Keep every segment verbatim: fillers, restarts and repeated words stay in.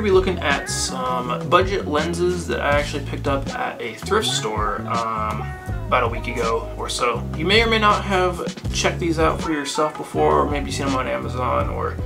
going to be looking at some budget lenses that I actually picked up at a thrift store um, about a week ago or so. You may or may not have checked these out for yourself before, or maybe seen them on Amazon, or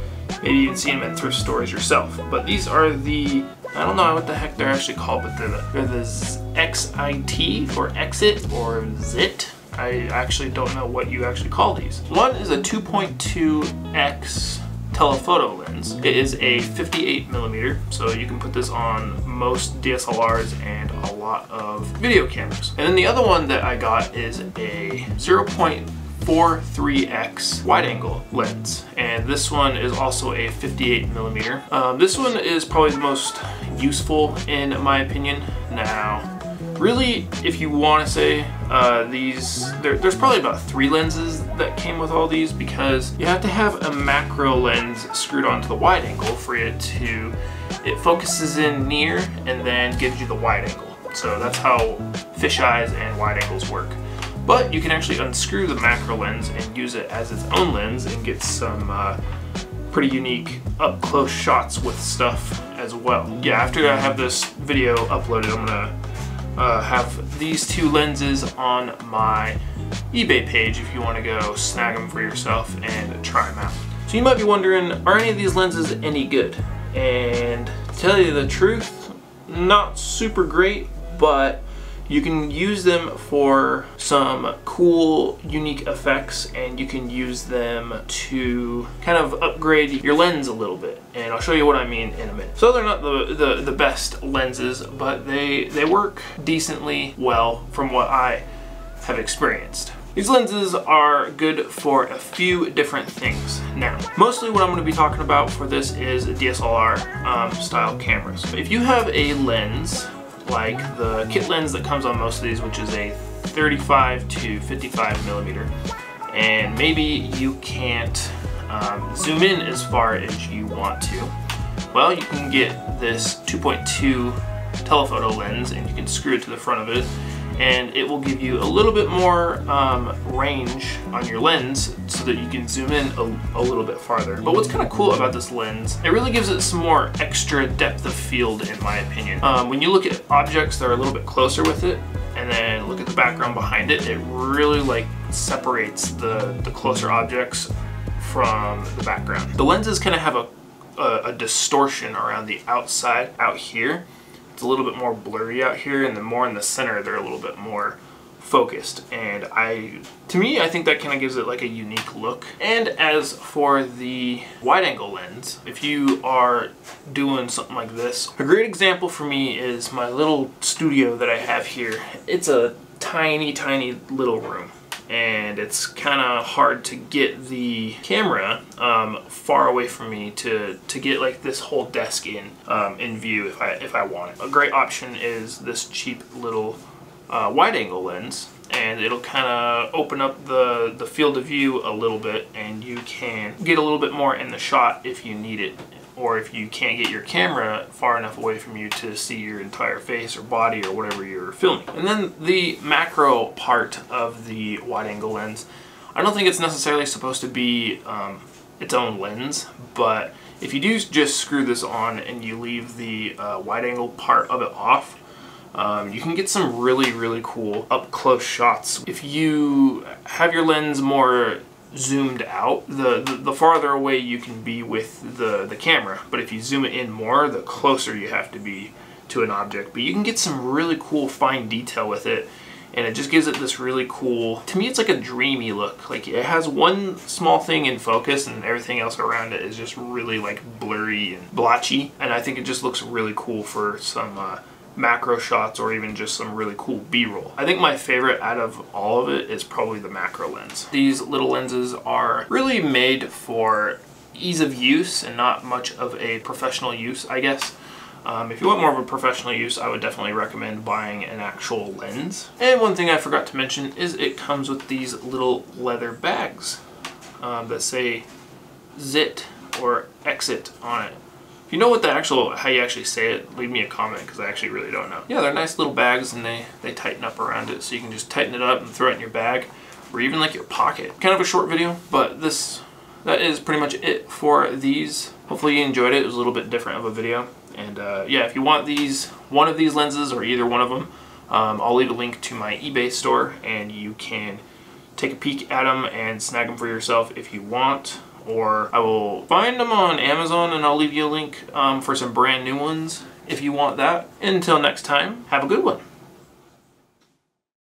maybe even seen them at thrift stores yourself. But these are the, I don't know what the heck they're actually called, but they're the, they're the X I T or X I T or Z I T. I actually don't know what you actually call these. One is a two point two X telephoto lens. It is a fifty-eight millimeter, so you can put this on most D S L Rs and a lot of video cameras. And then the other one that I got is a zero point four three X wide angle lens, and this one is also a fifty-eight millimeter. Um, this one is probably the most useful in my opinion. Now, really, if you want to say uh, these, there, there's probably about three lenses that came with all these, because you have to have a macro lens screwed onto the wide angle for it to, it focuses in near and then gives you the wide angle. So that's how fisheyes and wide angles work. But you can actually unscrew the macro lens and use it as its own lens and get some uh, pretty unique up close shots with stuff as well. Yeah, after I have this video uploaded, I'm gonna Uh, have these two lenses on my eBay page if you want to go snag them for yourself and try them out. So you might be wondering, are any of these lenses any good? And to tell you the truth, not super great, but you can use them for some cool, unique effects, and you can use them to kind of upgrade your lens a little bit. And I'll show you what I mean in a minute. So they're not the, the, the best lenses, but they, they work decently well from what I have experienced. These lenses are good for a few different things. Now, mostly what I'm going to be talking about for this is D S L R um, style cameras. If you have a lens like the kit lens that comes on most of these, which is a thirty-five to fifty-five millimeter, and maybe you can't um, zoom in as far as you want to, well, you can get this two point two telephoto lens and you can screw it to the front of it, and it will give you a little bit more um, range on your lens so that you can zoom in a, a little bit farther. But what's kind of cool about this lens, it really gives it some more extra depth of field in my opinion. Um, when you look at objects that are a little bit closer with it and then look at the background behind it, it really like separates the, the closer objects from the background. The lenses kind of have a, a, a distortion around the outside out here. It's a little bit more blurry out here, and the more in the center they're a little bit more focused, and I to me I think that kind of gives it like a unique look. And as for the wide angle lens, if you are doing something like this, a great example for me is my little studio that I have here. It's a tiny tiny little room, and it's kind of hard to get the camera um, far away from me to to get like this whole desk in um, in view if I if I want it. A great option is this cheap little uh, wide-angle lens, and it'll kind of open up the the field of view a little bit, and you can get a little bit more in the shot if you need it, or if you can't get your camera far enough away from you to see your entire face or body or whatever you're filming. And then the macro part of the wide angle lens, I don't think it's necessarily supposed to be um, its own lens, but if you do just screw this on and you leave the uh, wide angle part of it off, Um, you can get some really, really cool up-close shots. If you have your lens more zoomed out, the, the, the farther away you can be with the, the camera. But if you zoom it in more, the closer you have to be to an object. But you can get some really cool fine detail with it, and it just gives it this really cool, to me it's like a dreamy look. Like it has one small thing in focus and everything else around it is just really like blurry and blotchy. And I think it just looks really cool for some uh, macro shots or even just some really cool B-roll. I think my favorite out of all of it is probably the macro lens. These little lenses are really made for ease of use and not much of a professional use, I guess. Um, if you want more of a professional use, I would definitely recommend buying an actual lens. And one thing I forgot to mention is it comes with these little leather bags um, that say Z I T or X I T on it. If you know what the actual, how you actually say it, leave me a comment because I actually really don't know. Yeah, they're nice little bags, and they, they tighten up around it, so you can just tighten it up and throw it in your bag or even like your pocket. Kind of a short video, but this, that is pretty much it for these. Hopefully you enjoyed it. It was a little bit different of a video. And uh, yeah, if you want these, one of these lenses or either one of them, um, I'll leave a link to my eBay store and you can take a peek at them and snag them for yourself if you want. Or I will find them on Amazon and I'll leave you a link um, for some brand new ones if you want that. Until next time, have a good one.